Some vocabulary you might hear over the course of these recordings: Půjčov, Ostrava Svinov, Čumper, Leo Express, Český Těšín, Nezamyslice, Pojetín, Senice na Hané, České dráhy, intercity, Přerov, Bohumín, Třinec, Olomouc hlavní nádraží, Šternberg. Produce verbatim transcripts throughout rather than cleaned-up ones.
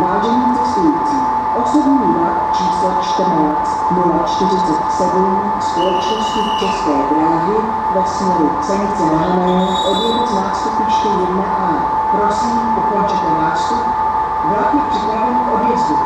Vážení cestující, osobní vlak číslo čtrnáct nula čtyřicet sedm společnosti České dráhy ve směru Senice na Hané odjede z nástupiště jedna á. Prosím, ukončete nástup. Vlak je připraven k odjezdu.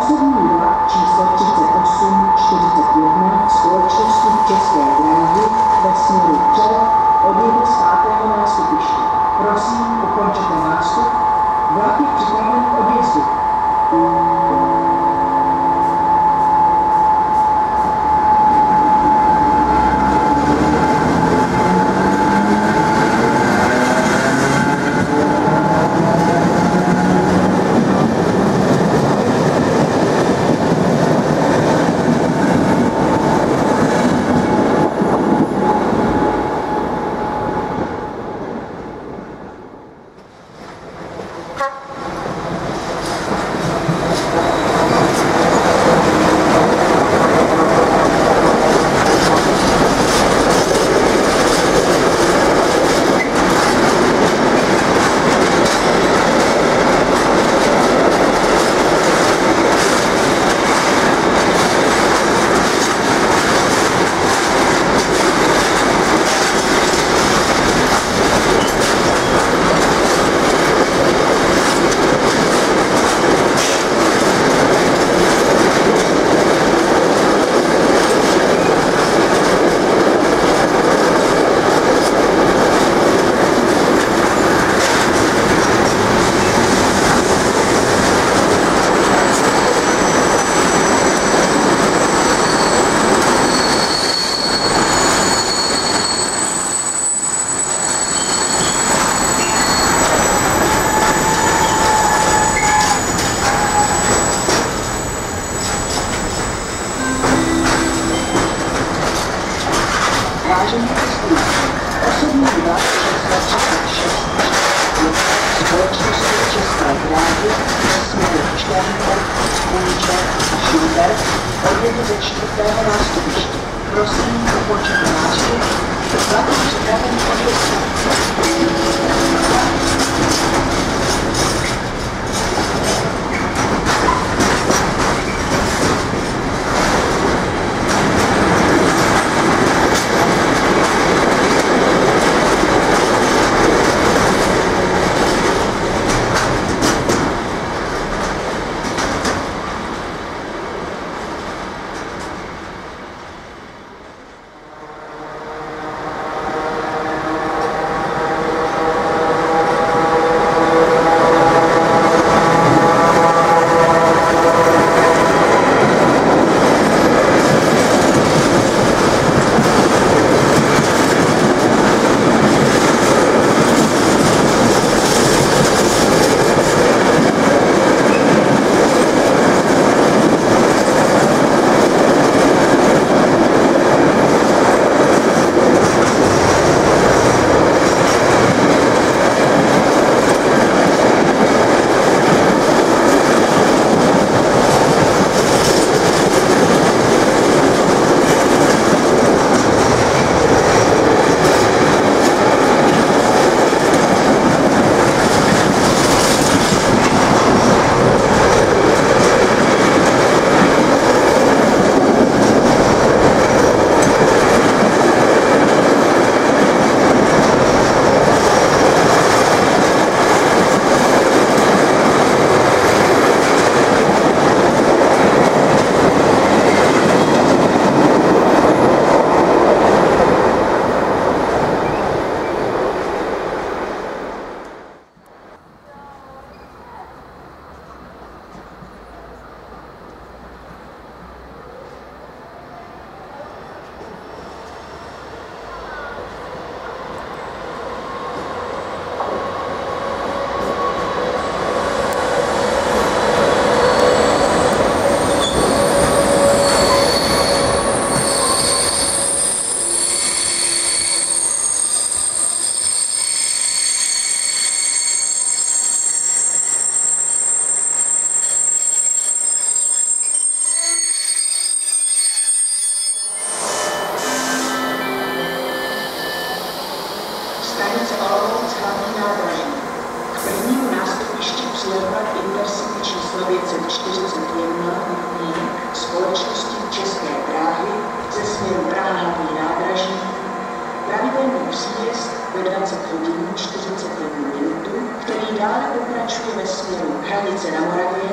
Osobní vlak číslo třicet osm čtyřicet jedna společnosti České dráhy ve směru Přerov odjede z pátého nástupiště. Prosím, ukončete nástup. Vlak je připraven k odjezdu. Stanice Olomouc hlavní nádraží. K prvnímu nástupišti přijedla intercity devět set čtyřicet jedna společnosti České dráhy ze směru Praha nádraží pravidelný příjezd ve dvacet hodin čtyřicet jedna minutu, který dále pokračuje ve směru Hranice na Moravě,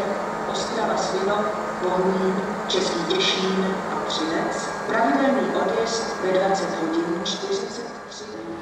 Ostrava Svinov, Bohumín, Český Těšín a Třinec. Pravidelný odjezd ve dvacet hodin čtyřicet tři minut.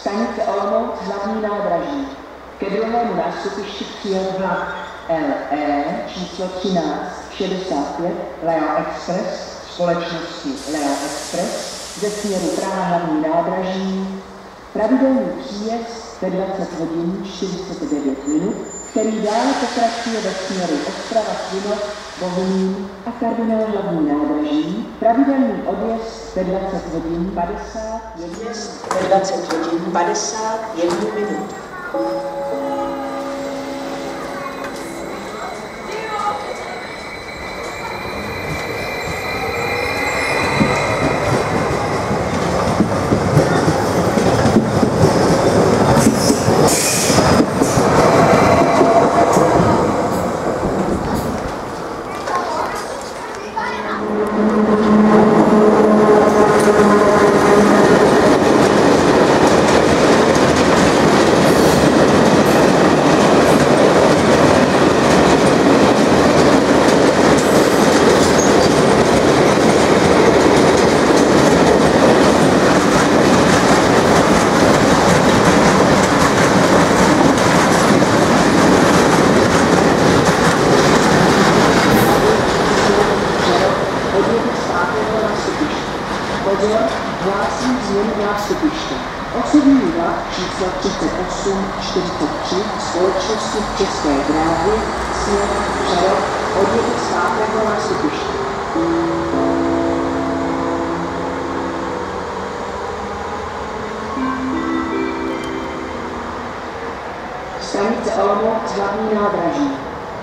Stanice Olomouc hlavní nádraží. Ke druhému nástupišti přijel vlak el é číslo tisíc tři sta šedesát pět Leo Express společnosti Leo Express ze směru Praha hlavní nádraží. Pravidelný příjezd ve dvacet hodin čtyřicet devět minut, který dále pokračuje ve směru Ostrava Svinov, Bohumín a Kardinál hlavní nádraží. Pravidelný odjezd ve dvacet hodin padesát, odjezd ve dvacet hodin padesát jedna minut. České dráhy směr Přerov odjede z pátého nástupiště. Stanice Olomouc hlavní nádraží.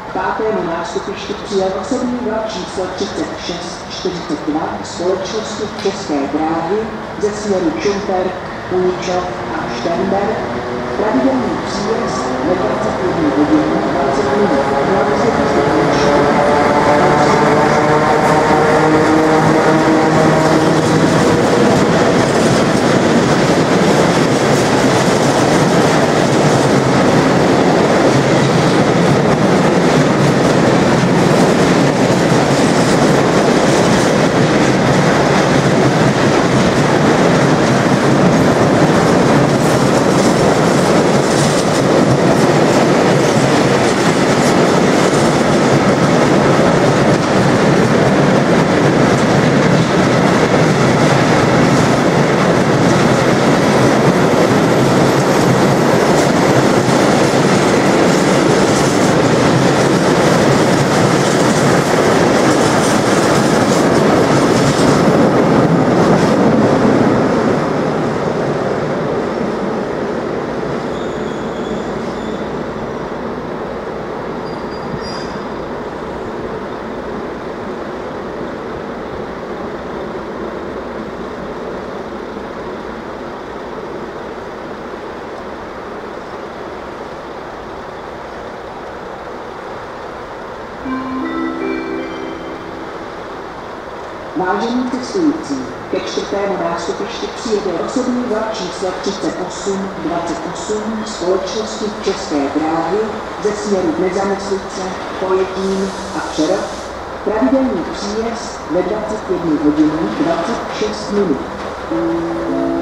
K pátému nástupišti přijel osobní vlak číslo třicet šest čtyřicet dva společnosti České dráhy ze směru Čumper, Půjčov a Šternberg. Pravidelný příjezd ve dvacet jedna hodin dvacet minut na Vážení cestující, ke čtvrtému nástupišti přijede osobní vlak číslo třicet osm dvacet osm společnosti České dráhy ze směru Nezamyslice, Pojetín a Přerov. Pravidelný příjezd ve dvacet jedna hodin dvacet šest minut.